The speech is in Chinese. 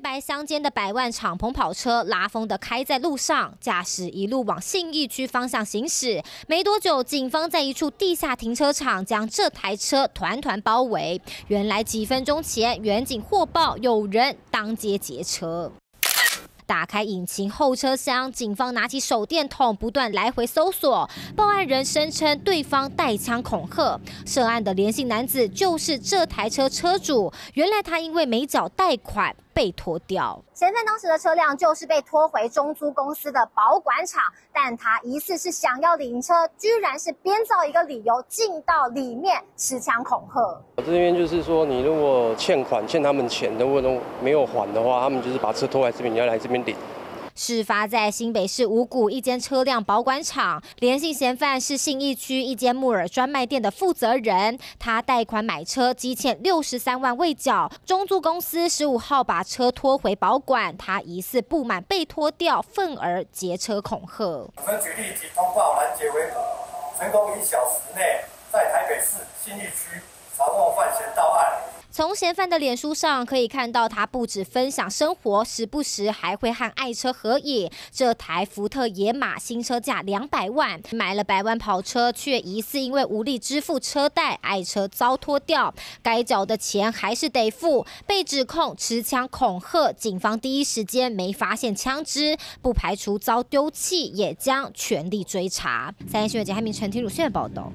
白相间的百万敞篷跑车拉风的开在路上，驾驶一路往信义区方向行驶。没多久，警方在一处地下停车场将这台车团团包围。原来几分钟前，远警获报有人当街劫车。 打开引擎后车厢，警方拿起手电筒不断来回搜索。报案人声称对方带枪恐吓，涉案的连姓男子就是这台车车主。原来他因为没缴贷款被拖掉。嫌犯当时的车辆就是被拖回中租公司的保管厂，但他疑似是想要领车，居然是编造一个理由进到里面持枪恐吓。我这边就是说，你如果欠他们钱的，如果没有还的话，他们就是把车拖来这边，你要来这边领。 事发在新北市五股一间车辆保管厂，连姓嫌犯是信义区一间木耳专卖店的负责人。他贷款买车，积欠63万未缴，中租公司15号把车拖回保管，他疑似不满被拖掉，愤而劫车恐吓。我们举例及通报拦截为何，成功1小时内在台北市信义区查获犯嫌到案。 从嫌犯的脸书上可以看到，他不止分享生活，时不时还会和爱车合影。这台福特野马新车价200万，买了百万跑车，却疑似因为无力支付车贷，爱车遭拖掉，该缴的钱还是得付。被指控持枪恐吓，警方第一时间没发现枪支，不排除遭丢弃，也将全力追查。三立新闻节海明、陈庭汝现在报道。